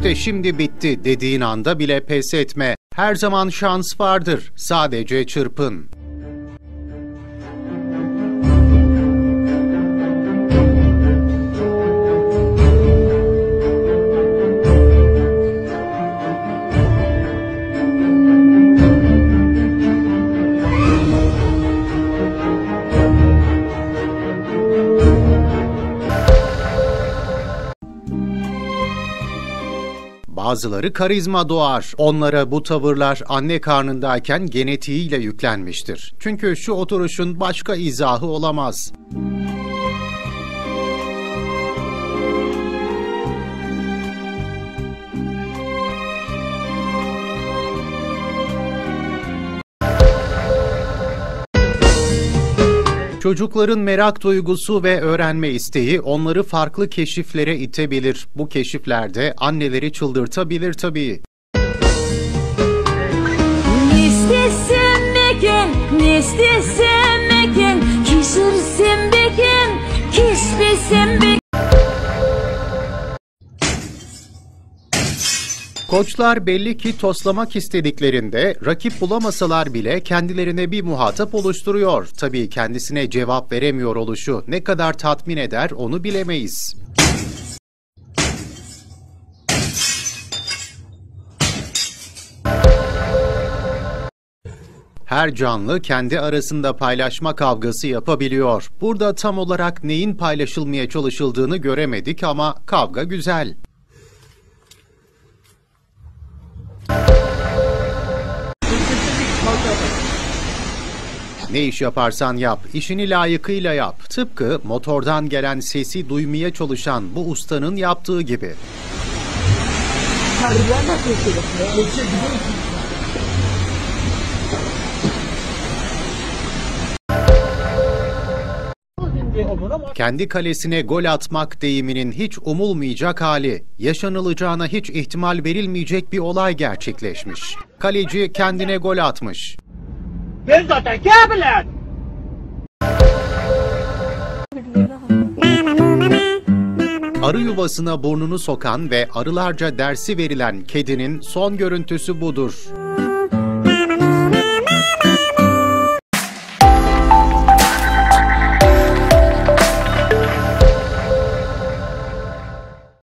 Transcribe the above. işte şimdi bitti dediğin anda bile pes etme. Her zaman şans vardır. Sadece çırpın. Bazıları karizma doğar. Onlara bu tavırlar anne karnındayken genetiğiyle yüklenmiştir. Çünkü şu oturuşun başka izahı olamaz. Çocukların merak duygusu ve öğrenme isteği onları farklı keşiflere itebilir. Bu keşiflerde anneleri çıldırtabilir tabii. Koçlar belli ki toslamak istediklerinde rakip bulamasalar bile kendilerine bir muhatap oluşturuyor. Tabii kendisine cevap veremiyor oluşu ne kadar tatmin eder onu bilemeyiz. Her canlı kendi arasında paylaşma kavgası yapabiliyor. Burada tam olarak neyin paylaşılmaya çalışıldığını göremedik ama kavga güzel. Ne iş yaparsan yap, işini layıkıyla yap. Tıpkı motordan gelen sesi duymaya çalışan bu ustanın yaptığı gibi. Kendi kalesine gol atmak deyiminin hiç umulmayacak hali, yaşanılacağına hiç ihtimal verilmeyecek bir olay gerçekleşmiş. Kaleci kendine gol atmış. Ben zaten kabilen. Arı yuvasına burnunu sokan ve arılarca dersi verilen kedinin son görüntüsü budur.